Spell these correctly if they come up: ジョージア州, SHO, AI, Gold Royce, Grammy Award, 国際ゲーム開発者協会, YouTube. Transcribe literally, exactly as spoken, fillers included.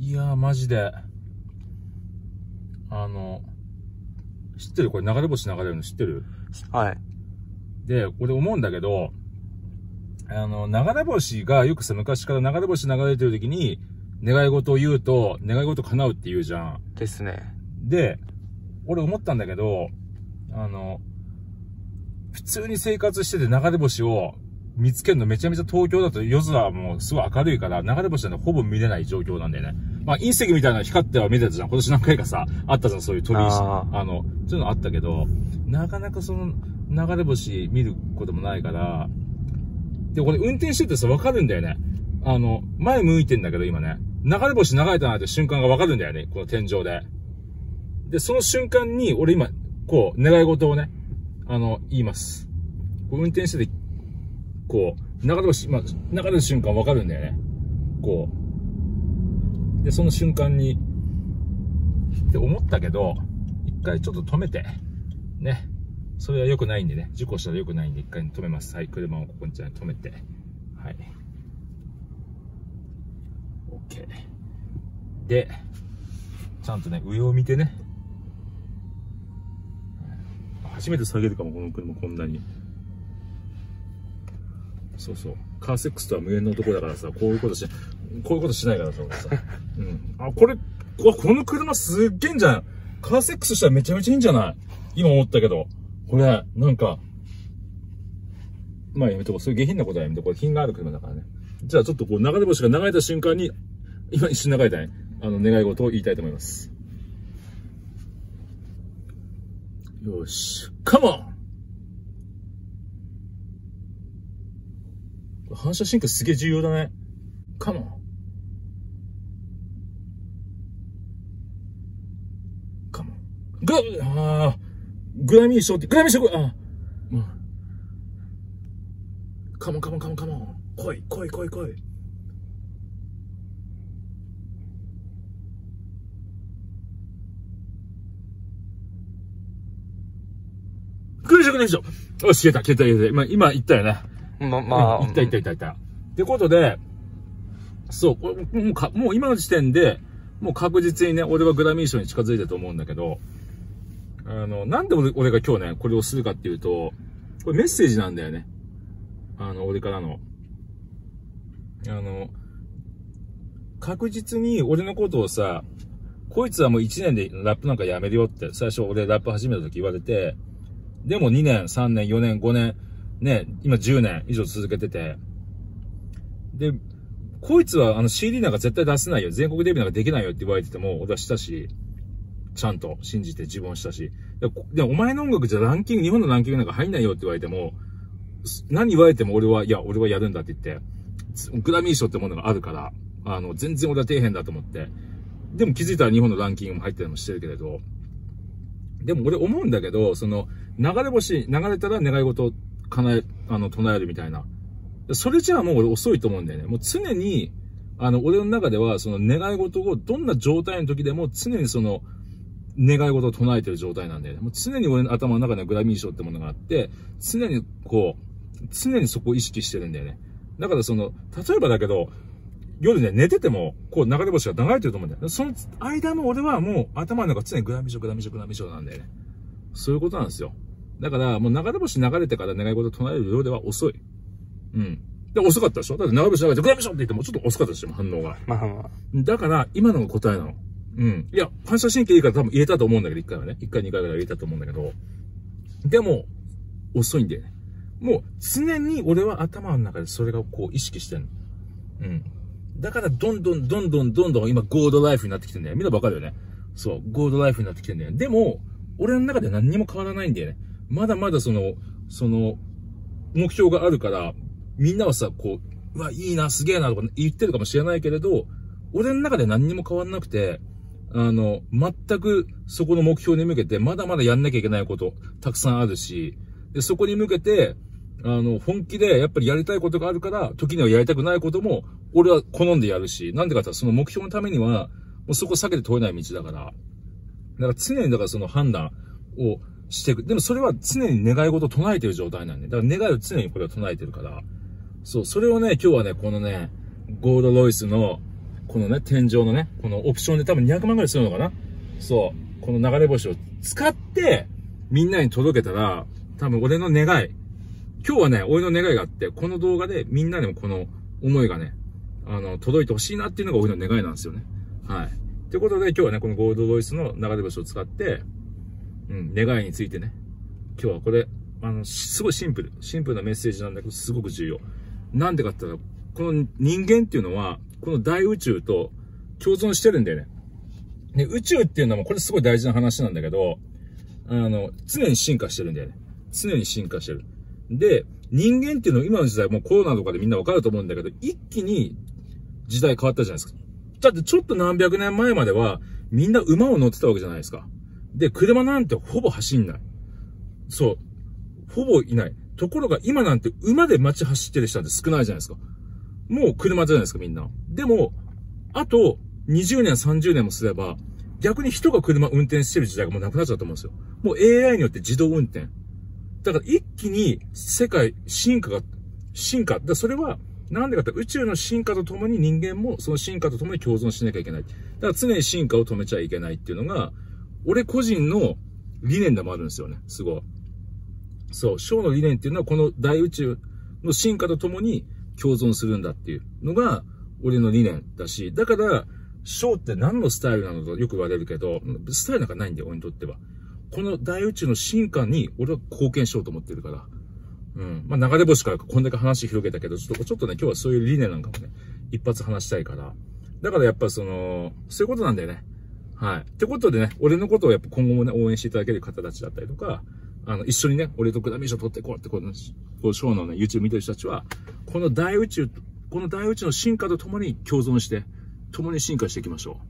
いやー、マジで。あの、知ってる？これ流れ星流れるの知ってる？はい。で、俺思うんだけど、あの、流れ星がよくさ、昔から流れ星流れてる時に、願い事を言うと、願い事叶うって言うじゃん。ですね。で、俺思ったんだけど、あの、普通に生活してて流れ星を見つけるのめちゃめちゃ東京だと夜空はもうすごい明るいから流れ星なんてほぼ見れない状況なんだよね。まあ隕石みたいなの光っては見れたじゃん。今年何回かさ、あったじゃん、そういう鳥石。あ, あの、そういうのあったけど、なかなかその流れ星見ることもないから、で、これ運転しててさ、わかるんだよね。あの、前向いてんだけど今ね、流れ星流れたなって瞬間がわかるんだよね、この天井で。で、その瞬間に俺今、こう、願い事をね、あの、言います。こう運転してて、こう、流れ星、まあ、流れる瞬間わかるんだよね。こう。で、その瞬間に、って思ったけど、一回ちょっと止めて、ね。それは良くないんでね。事故したら良くないんで、一回止めます。はい、車をここにじゃあ止めて。はい。OK。で、ちゃんとね、上を見てね。初めて下げるかも、この車こんなに。そうそう。カーセックスとは無縁の男だからさ、こういうことし、こういうことしないからさ、俺さ。うん。あ、これ、この車すっげえんじゃん。カーセックスしたらめちゃめちゃいいんじゃない？今思ったけど。これ、なんか、まあやめとこう。そういう下品なことはやめとこう。品がある車だからね。じゃあちょっとこう、流れ星が流れた瞬間に、今一瞬流れたね。あの、願い事を言いたいと思います。よし、カモン！反射神経すげえ重要だね。カモン！カモン！グラ、あグラミー賞って、グラミー賞、あもう。カモンカモンカモンカモン。来い来い来い来い。来るじゃん、来るじゃん。よし、消えた、消えた、消えた。まあ、今言ったよね。ま、まあ。言った、言った、言った、言った。ってことで、そう、これもうか、もう今の時点で、もう確実にね、俺はグラミー賞に近づいたと思うんだけど、あの、なんで俺、俺が今日ね、これをするかっていうと、これメッセージなんだよね。あの、俺からの。あの、確実に俺のことをさ、こいつはもういちねんでラップなんかやめるよって、最初俺ラップ始めた時言われて、でもにねん、さんねん、よねん、ごねん、ね、今じゅうねん以上続けてて。で、こいつはあの シーディー なんか絶対出せないよ。全国デビューなんかできないよって言われてても、俺はしたし、ちゃんと信じて自分をしたし。で、お前の音楽じゃランキング、日本のランキングなんか入んないよって言われても、何言われても俺は、いや、俺はやるんだって言って、グラミー賞ってものがあるから、あの、全然俺は底辺だと思って。でも気づいたら日本のランキングも入ったりもしてるけれど、でも俺思うんだけど、その、流れ星、流れたら願い事を叶え、あの、唱えるみたいな。それじゃあもう俺遅いと思うんだよね。もう常に、あの、俺の中では、その願い事をどんな状態の時でも常にその、願い事を唱えてる状態なんだよね。もう常に俺の頭の中にはグラミー賞ってものがあって、常にこう、常にそこを意識してるんだよね。だからその、例えばだけど、夜ね、寝てても、こう流れ星が流れてると思うんだよね。その間も俺はもう頭の中常にグラミー賞、グラミー賞、グラミー賞なんだよね。そういうことなんですよ。だから、もう流れ星流れてから願い事唱えるようでは遅い。うん。で、遅かったでしょ？だって流れ星流れて、グラミー賞って言ってもちょっと遅かったでしょ、反応が。まあまあ。だから、今のが答えなの。うん。いや、反射神経いいから多分言えたと思うんだけど、一回はね。一回、二回ぐらい言えたと思うんだけど。でも、遅いんだよね。もう、常に俺は頭の中でそれがこう意識してるの。うん。だから、どんどん、どんどん、どんどん、今、ゴールドライフになってきてんだよ。みんなわかるよね。そう、ゴールドライフになってきてんだよ。でも、俺の中で何にも変わらないんだよね。まだまだその、その、目標があるから、みんなはさ、こう、うわ、いいな、すげえな、とか言ってるかもしれないけれど、俺の中で何にも変わらなくて、あの、全くそこの目標に向けて、まだまだやんなきゃいけないこと、たくさんあるし、で、そこに向けて、あの、本気でやっぱりやりたいことがあるから、時にはやりたくないことも、俺は好んでやるし、なんでかって言ったらその目標のためには、もうそこ避けて通れない道だから。だから常にだからその判断をしていく。でもそれは常に願い事を唱えてる状態なんで。だから願いを常にこれは唱えてるから。そう、それをね、今日はね、このね、ゴールドロイスの、このね、天井のね、このオプションで多分にひゃくまんぐらいするのかな。そう。この流れ星を使って、みんなに届けたら、多分俺の願い。今日はね、俺の願いがあって、この動画でみんなでもこの思いがね、あの、届いてほしいなっていうのが俺の願いなんですよね。はい。ということで今日はね、このゴールドボイスの流れ星を使って、うん、願いについてね。今日はこれ、あの、すごいシンプル。シンプルなメッセージなんだけど、すごく重要。なんでかって言ったら、この人間っていうのは、この大宇宙と共存してるんだよね。で、宇宙っていうのは、これすごい大事な話なんだけど、あの、常に進化してるんだよね。常に進化してる。で、人間っていうのは今の時代、もうコロナとかでみんなわかると思うんだけど、一気に時代変わったじゃないですか。だってちょっと何百年前までは、みんな馬を乗ってたわけじゃないですか。で、車なんてほぼ走んない。そう。ほぼいない。ところが今なんて馬で街走ってる人なんて少ないじゃないですか。もう車じゃないですか、みんな。でも、あとにじゅうねん、さんじゅうねんもすれば、逆に人が車運転してる時代がもうなくなっちゃったと思うんですよ。もう エーアイ によって自動運転。だから一気に世界、進化が、進化。だそれは、なんでかって宇宙の進化とともに人間もその進化とともに共存しなきゃいけない。だから常に進化を止めちゃいけないっていうのが、俺個人の理念でもあるんですよね、すごい。そう、ショーの理念っていうのはこの大宇宙の進化とともに共存するんだっていうのが俺の理念だし、だから、ショーって何のスタイルなのとよく言われるけど、スタイルなんかないんだよ、俺にとっては。この大宇宙の進化に俺は貢献しようと思ってるから。うん。まあ、流れ星からこんだけ話広げたけど、ちょっと、ちょっとね、今日はそういう理念なんかもね、一発話したいから。だからやっぱその、そういうことなんだよね。はい。ってことでね、俺のことをやっぱ今後もね、応援していただける方たちだったりとか、あの、一緒にね、俺とグラミー賞取っていこうって、この、ショーのね、YouTube 見てる人たちは、この大宇宙、この大宇宙の進化と共に共存して、共に進化していきましょう。